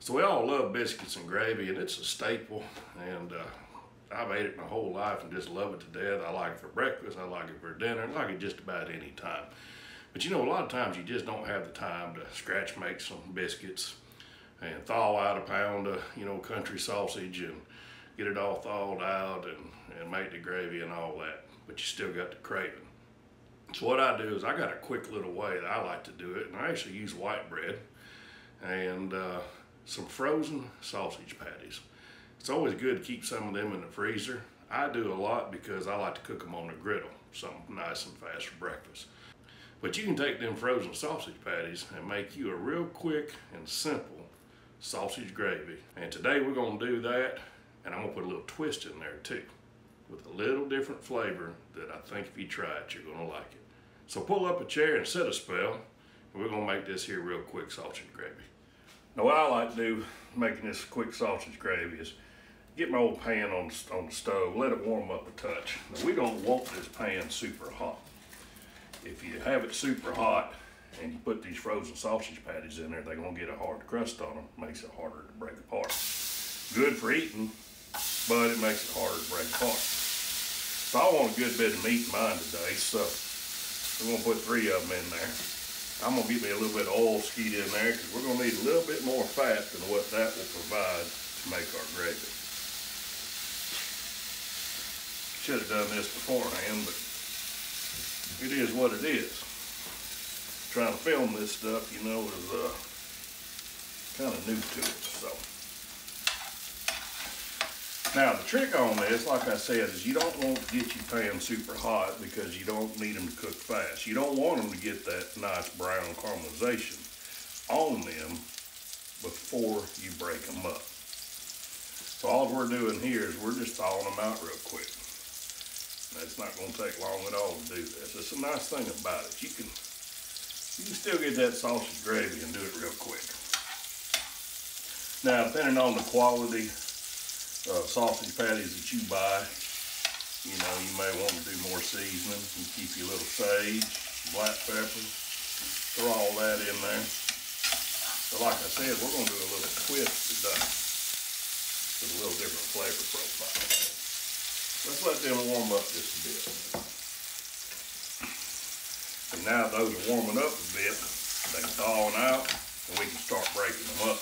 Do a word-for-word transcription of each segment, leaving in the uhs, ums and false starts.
So we all love biscuits and gravy, and it's a staple, and uh, I've ate it my whole life and just love it to death. I like it for breakfast, I like it for dinner, I like it just about any time. But you know, a lot of times you just don't have the time to scratch make some biscuits and thaw out a pound of, you know, country sausage and get it all thawed out and, and make the gravy and all that. But you still got the craving. So what I do is I got a quick little way that I like to do it, and I actually use white bread and uh, some frozen sausage patties. It's always good to keep some of them in the freezer. I do a lot because I like to cook them on the griddle, something nice and fast for breakfast. But you can take them frozen sausage patties and make you a real quick and simple sausage gravy. And today we're gonna do that, and I'm gonna put a little twist in there too, with a little different flavor that I think if you try it, you're gonna like it. So pull up a chair and sit a spell, and we're gonna make this here real quick sausage gravy. Now what I like to do making this quick sausage gravy is get my old pan on, on the stove, let it warm up a touch. Now we don't want this pan super hot. If you have it super hot and you put these frozen sausage patties in there, they're gonna get a hard crust on them, makes it harder to break apart. Good for eating, but it makes it harder to break apart. So I want a good bit of meat in mine today, so we're gonna put three of them in there. I'm gonna get me a little bit of oil skied in there because we're gonna need a little bit more fat than what that will provide to make our gravy. Should have done this beforehand, but it is what it is. Trying to film this stuff, you know, is uh, kind of new to it, so. Now the trick on this, like I said, is you don't want to get your pan super hot because you don't need them to cook fast. You don't want them to get that nice brown caramelization on them before you break them up. So all we're doing here is we're just thawing them out real quick. Now, it's not going to take long at all to do this. It's a nice thing about it. You can, you can still get that sausage gravy and do it real quick. Now, depending on the quality Uh, sausage patties that you buy, you know, you may want to do more seasoning and keep your little sage, black pepper, throw all that in there. But like I said, we're going to do a little twist today with a little different flavor profile. Let's let them warm up just a bit. And now those are warming up a bit, they're thawing out, and we can start breaking them up.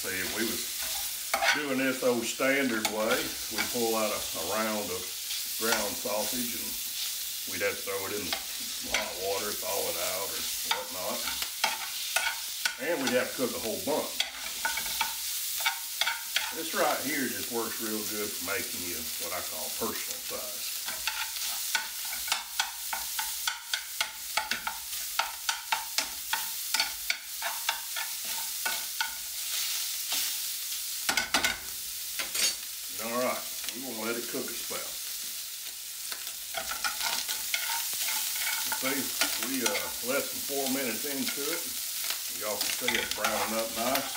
See, if we was doing this old standard way, we'd pull out a, a round of ground sausage and we'd have to throw it in some hot water, thaw it out or whatnot. And we'd have to cook a whole bunch. This right here just works real good for making you what I call personal size. Cook a spell. See, we uh, less than four minutes into it. Y'all can see it browning up nice.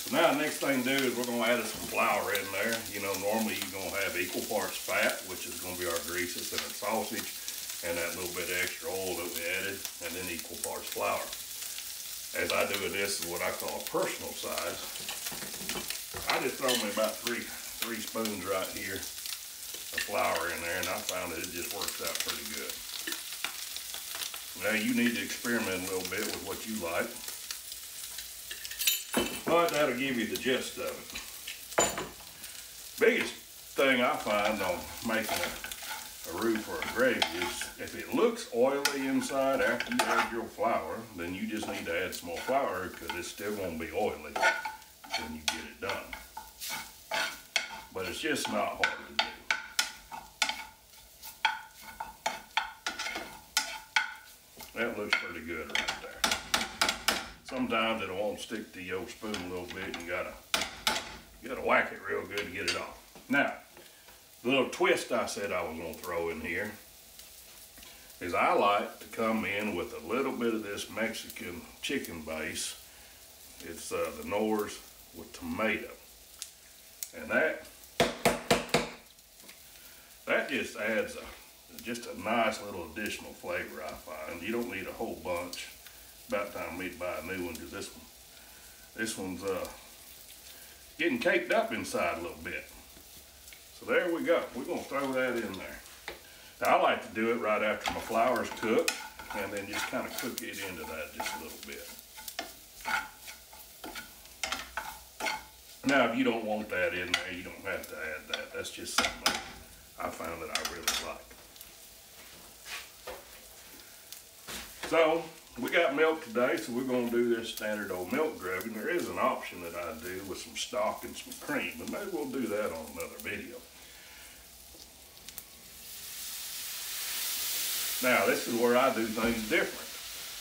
So now the next thing to do is we're going to add some flour in there. You know, normally you're going to have equal parts fat, which is going to be our greases and our sausage, and that little bit of extra oil that we added, and then equal parts flour. As I do with this is what I call a personal size. I just throw me about three three spoons right here of flour in there, and I found that it just works out pretty good. Now you need to experiment a little bit with what you like, but that'll give you the gist of it. Biggest thing I find on making a, a roux for a gravy is if it looks oily inside after you add your flour, then you just need to add some more flour because it's still going to be oily when you get it done. But it's just not hard to do. That looks pretty good right there. Sometimes it won't stick to your spoon a little bit, and you gotta You gotta whack it real good to get it off. Now, the little twist I said I was gonna throw in here is I like to come in with a little bit of this Mexican chicken base. It's uh, the Knorr's with tomato. And that, that just adds a, just a nice little additional flavor, I find. You don't need a whole bunch. About time for me to buy a new one, because this one, this one's uh, getting caked up inside a little bit. So there we go. We're going to throw that in there. Now, I like to do it right after my flour's cooked, and then just kind of cook it into that just a little bit. Now, if you don't want that in there, you don't have to add that. That's just something I found that I really like. So, we got milk today, so we're going to do this standard old milk gravy. There is an option that I do with some stock and some cream, but maybe we'll do that on another video. Now, this is where I do things different.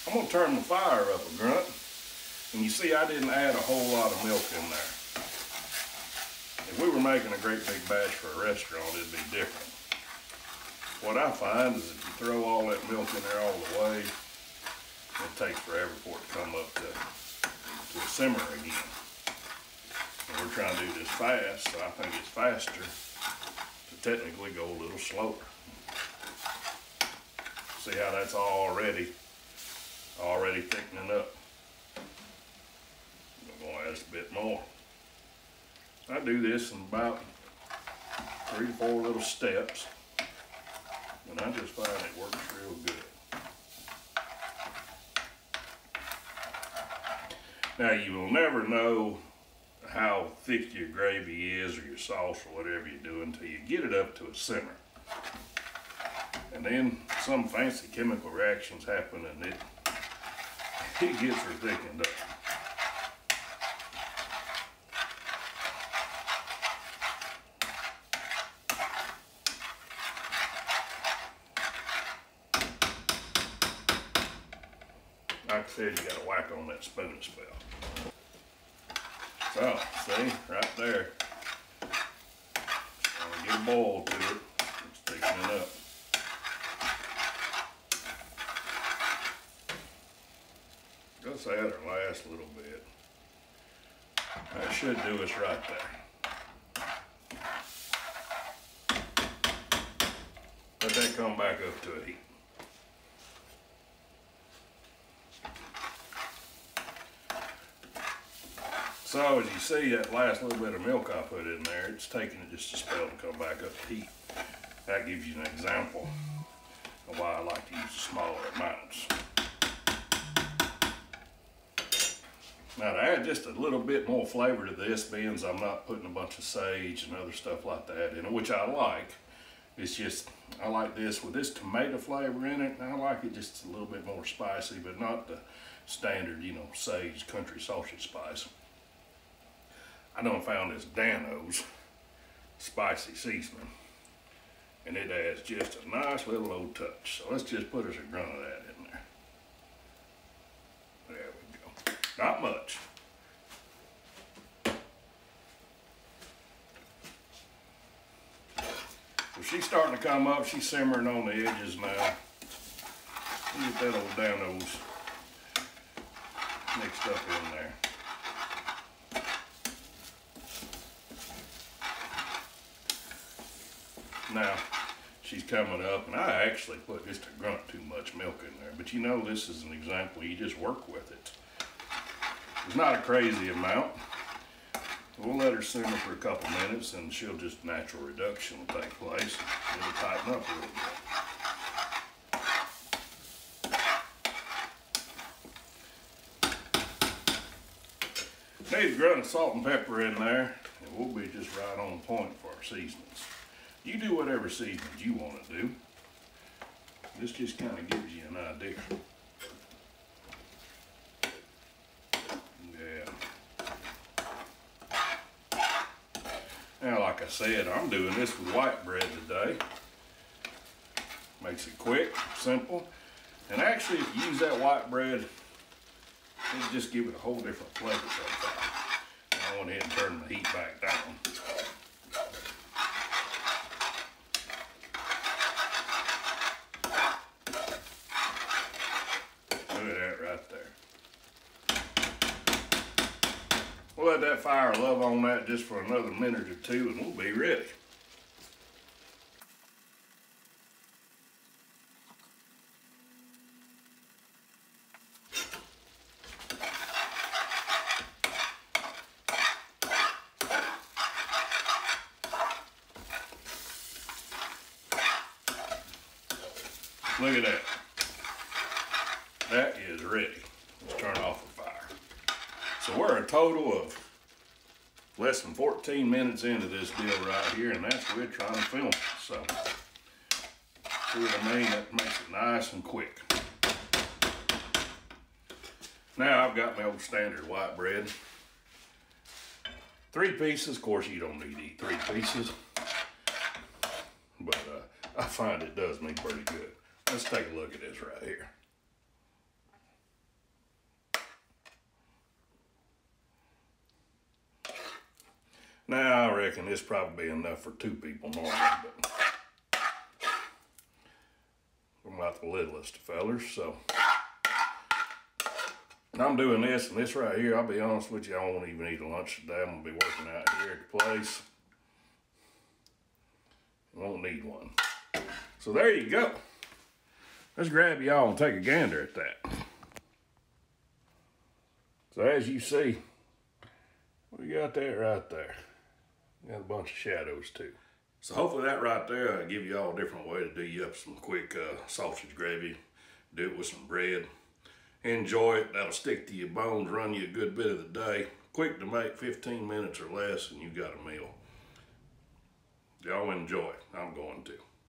I'm going to turn the fire up a grunt, and you see I didn't add a whole lot of milk in there. If we were making a great big batch for a restaurant, it'd be different. What I find is if you throw all that milk in there all the way, it takes forever for it to come up to, to a simmer again. And we're trying to do this fast, so I think it's faster to technically go a little slower. See how that's already, already thickening up. I'm going to add a bit more. I do this in about three to four little steps, and I just find it works real good. Now, you will never know how thick your gravy is or your sauce or whatever you do until you get it up to a simmer. And then some fancy chemical reactions happen and it, it gets her thickened up. Like I said, you got to whack on that spoon as well. So, see, right there. Trying to get a boil to it. It's thickening it up. Let's add our last little bit. That should do us right there. Let that come back up to a heat. So as you see, that last little bit of milk I put in there, it's taking it just a spell to come back up to heat. That gives you an example of why I like to use the smaller amounts. Now, to add just a little bit more flavor to this, being as I'm not putting a bunch of sage and other stuff like that in it, which I like. It's just, I like this with this tomato flavor in it, and I like it just a little bit more spicy, but not the standard, you know, sage country sausage spice. I done found this Dan-O's spicy seasoning, and it adds just a nice little old touch. So let's just put us a grunt of that in there. There we go. Not much. So she's starting to come up. She's simmering on the edges now. We'll get that old Dan-O's mixed up in there. Now, she's coming up, and I actually put just a grunt too much milk in there. But you know, this is an example. You just work with it. It's not a crazy amount. We'll let her simmer for a couple minutes, and she'll just natural reduction will take place. It'll tighten up a little bit. Need a grunt of salt and pepper in there, and we'll be just right on point for our seasonings. You do whatever seasonings you want to do. This just kind of gives you an idea. Yeah. Now, like I said, I'm doing this with white bread today. Makes it quick, simple. And actually, if you use that white bread, it'll just give it a whole different flavor profile. I went ahead and turned the heat back down. right there. We'll let that fire love on that just for another minute or two and we'll be ready. Look at that. That is ready. Let's turn off the fire. So we're a total of less than fourteen minutes into this deal right here, and that's what we're trying to film. So, see what I mean? That makes it nice and quick. Now I've got my old standard white bread. Three pieces. Of course, you don't need to eat three pieces, but uh, I find it does me pretty good. Let's take a look at this right here. Now I reckon this probably be enough for two people normally, but I'm about the littlest of fellers, so. And I'm doing this and this right here, I'll be honest with you, I won't even eat lunch today. I'm gonna be working out here at the place. I won't need one. So there you go. Let's grab y'all and take a gander at that. So as you see, we got that right there. Got a bunch of shadows too. So hopefully that right there will give y'all a different way to do you up some quick uh, sausage gravy. Do it with some bread. Enjoy it. That'll stick to your bones, run you a good bit of the day. Quick to make, fifteen minutes or less, and you got a meal. Y'all enjoy. I'm going to.